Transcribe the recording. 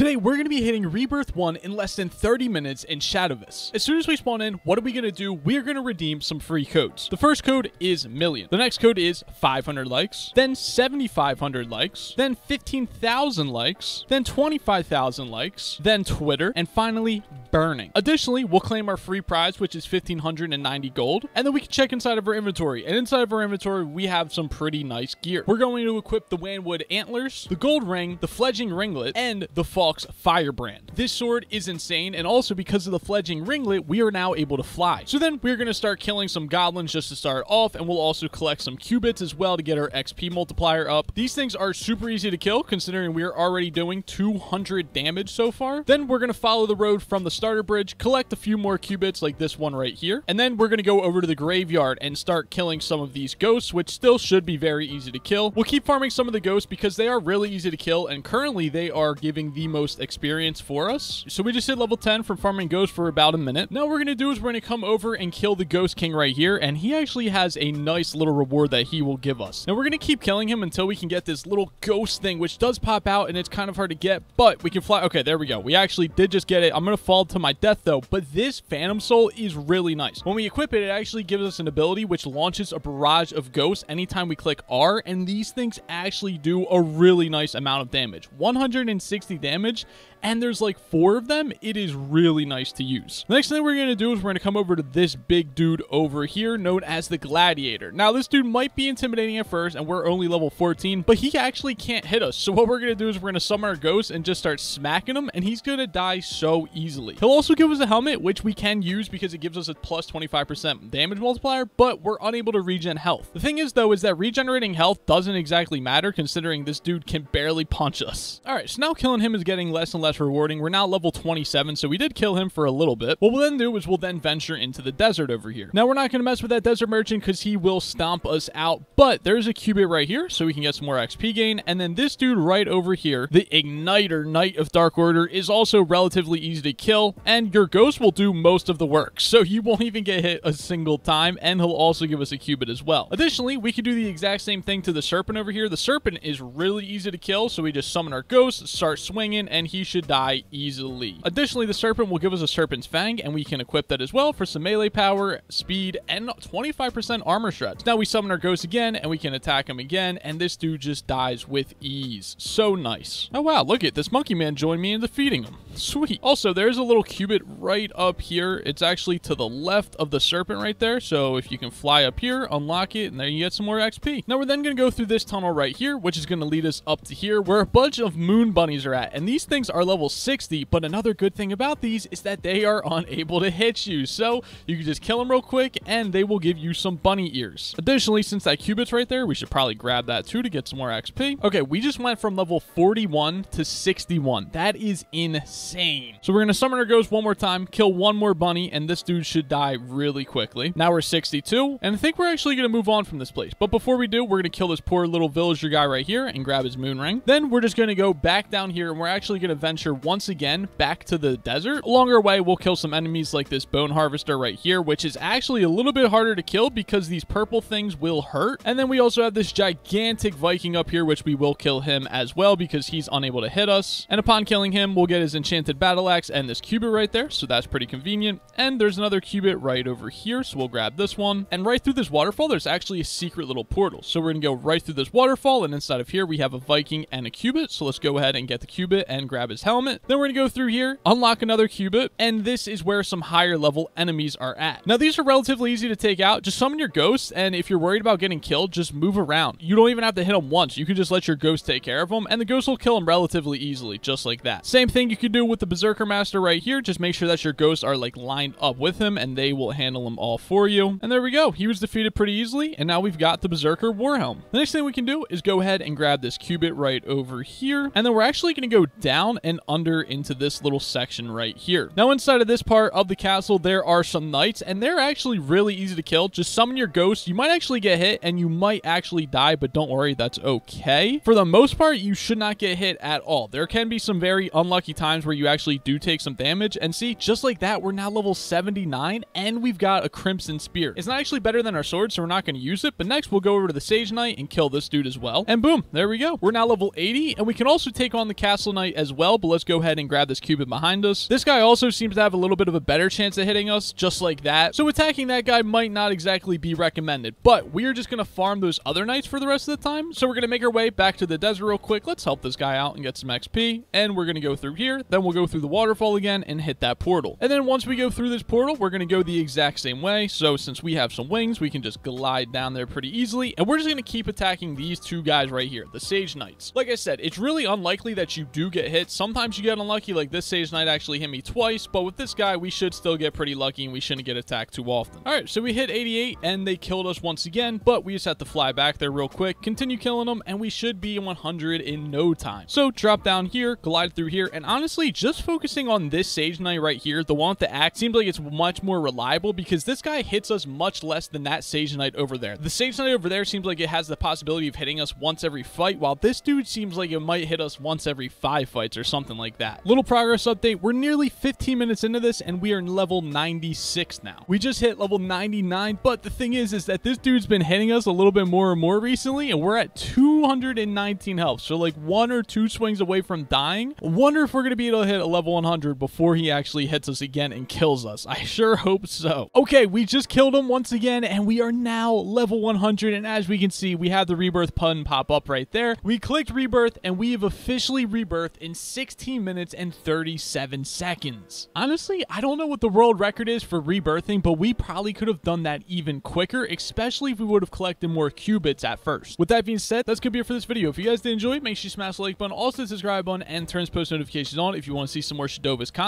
Today, we're going to be hitting Rebirth 1 in less than 30 minutes in Shadovis. As soon as we spawn in, what are we going to do? We're going to redeem some free codes. The first code is million. The next code is 500 likes, then 7,500 likes, then 15,000 likes, then 25,000 likes, then Twitter, and finally burning. Additionally, we'll claim our free prize, which is 1,590 gold, and then we can check inside of our inventory. And inside of our inventory, we have some pretty nice gear. We're going to equip the wanwood antlers, the gold ring, the fledging ringlet, and the fox firebrand. This sword is insane, and also because of the fledging ringlet, we are now able to fly. So then we're going to start killing some goblins just to start off, and we'll also collect some cubits as well to get our XP multiplier up. These things are super easy to kill, considering we're already doing 200 damage so far. Then we're going to follow the road from the starter bridge, collect a few more cubits like this one right here, and then we're going to go over to the graveyard and start killing some of these ghosts, which still should be very easy to kill. We'll keep farming some of the ghosts because they are really easy to kill, and currently they are giving the most experience for us. So we just hit level 10 from farming ghosts for about a minute. Now what we're going to do is we're going to come over and kill the ghost king right here, and he actually has a nice little reward that he will give us. Now we're going to keep killing him until we can get this little ghost thing, which does pop out, and it's kind of hard to get, but we can fly. Okay, there we go. We actually did just get it. I'm going to fall to my death though, but this Phantom Soul is really nice. When we equip it, it actually gives us an ability which launches a barrage of ghosts anytime we click R, and these things actually do a really nice amount of damage. 160 damage, and there's like 4 of them. It is really nice to use. The next thing we're going to do is we're going to come over to this big dude over here known as the Gladiator. Now this dude might be intimidating at first, and we're only level 14, but he actually can't hit us. So what we're going to do is we're going to summon our ghosts and just start smacking him, and he's going to die so easily. He'll also give us a helmet, which we can use because it gives us a plus 25% damage multiplier, but we're unable to regen health. The thing is though, is that regenerating health doesn't exactly matter considering this dude can barely punch us. All right, so now killing him is getting less and less rewarding. We're now level 27, so we did kill him for a little bit. What we'll then do is we'll then venture into the desert over here. Now we're not going to mess with that desert merchant because he will stomp us out, but there's a cubit right here so we can get some more XP gain. And then this dude right over here, the Igniter, Knight of Dark Order, is also relatively easy to kill, and your ghost will do most of the work, so you won't even get hit a single time, and he'll also give us a cubit as well. Additionally, we can do the exact same thing to the serpent over here. The serpent is really easy to kill, so we just summon our ghost, start swinging, and he should die easily. Additionally, the serpent will give us a serpent's fang, and we can equip that as well for some melee power, speed, and 25% armor shreds. Now we summon our ghost again, and we can attack him again, and this dude just dies with ease. So nice. Oh wow, look at this monkey man joined me in defeating him. Sweet. Also, there's a little cubit right up here. It's actually to the left of the serpent right there, so if you can fly up here, unlock it, and there you get some more XP. Now we're then going to go through this tunnel right here, which is going to lead us up to here where a bunch of moon bunnies are at, and these things are level 60, but another good thing about these is that they are unable to hit you, so you can just kill them real quick and they will give you some bunny ears. Additionally, since that cubit's right there, we should probably grab that too to get some more XP. Okay, we just went from level 41 to 61. That is insane. So we're going to summon our ghost one more time, kill one more bunny, and this dude should die really quickly. Now we're 62, and I think we're actually going to move on from this place, but before we do, we're going to kill this poor little villager guy right here and grab his moon ring. Then we're just going to go back down here, and we're actually going to venture once again back to the desert. Along our way, we'll kill some enemies like this bone harvester right here, which is actually a little bit harder to kill because these purple things will hurt. And then we also have this gigantic Viking up here, which we will kill him as well because he's unable to hit us. And upon killing him, we'll get his enchanted battle axe and this cubit right there, so that's pretty convenient. And there's another cubit right over here, so we'll grab this one. And right through this waterfall, there's actually a secret little portal. So we're gonna go right through this waterfall, and inside of here we have a Viking and a cubit. So let's go ahead and get the cubit and grab his helmet. Then we're gonna go through here, unlock another cubit, and this is where some higher level enemies are at. Now these are relatively easy to take out. Just summon your ghosts, and if you're worried about getting killed, just move around. You don't even have to hit them once. You can just let your ghost take care of them, and the ghost will kill them relatively easily, just like that. Same thing you can do with the Berserker Master right here. Just make sure that your ghosts are like lined up with him, and they will handle them all for you. And there we go. He was defeated pretty easily, and now we've got the Berserker Warhelm. The next thing we can do is go ahead and grab this cubit right over here, and then we're actually going to go down and under into this little section right here. Now inside of this part of the castle, there are some knights, and they're actually really easy to kill. Just summon your ghost. You might actually get hit, and you might actually die, but don't worry, that's okay. For the most part, you should not get hit at all. There can be some very unlucky times where you actually do take some damage, and see, just like that, we're now level 79, and we've got a crimson spear. It's not actually better than our sword, so we're not going to use it, but next we'll go over to the Sage Knight and kill this dude as well, and boom, there we go. We're now level 80, and we can also take on the Castle Knight Knight as well, but let's go ahead and grab this cubit behind us. This guy also seems to have a little bit of a better chance of hitting us, just like that. So attacking that guy might not exactly be recommended, but we're just going to farm those other knights for the rest of the time. So we're going to make our way back to the desert real quick. Let's help this guy out and get some XP. And we're going to go through here. Then we'll go through the waterfall again and hit that portal. And then once we go through this portal, we're going to go the exact same way. So since we have some wings, we can just glide down there pretty easily. And we're just going to keep attacking these two guys right here, the Sage Knights. Like I said, it's really unlikely that you do get hit. Sometimes you get unlucky, like this Sage Knight actually hit me twice, but with this guy, we should still get pretty lucky and we shouldn't get attacked too often. All right, so we hit 88 and they killed us once again, but we just have to fly back there real quick, continue killing them, and we should be 100 in no time. So drop down here, glide through here, and honestly, just focusing on this Sage Knight right here, the one with the axe, seems like it's much more reliable because this guy hits us much less than that Sage Knight over there. The Sage Knight over there seems like it has the possibility of hitting us once every fight, while this dude seems like it might hit us once every 5 fights or something like that. Little progress update, we're nearly 15 minutes into this and we are in level 96 now. We just hit level 99, but the thing is that this dude's been hitting us a little bit more and more recently, and we're at 219 health, so like 1 or 2 swings away from dying. I wonder if we're going to be able to hit a level 100 before he actually hits us again and kills us. I sure hope so. Okay, we just killed him once again and we are now level 100, and as we can see, we have the rebirth button pop up right there. We clicked rebirth and we have officially rebirthed in 16 minutes and 37 seconds. Honestly, I don't know what the world record is for rebirthing, but we probably could have done that even quicker, especially if we would have collected more qubits at first. With that being said, that's going to be it for this video. If you guys did enjoy it, make sure you smash the like button, also subscribe button, and turn post notifications on if you want to see some more Shadovis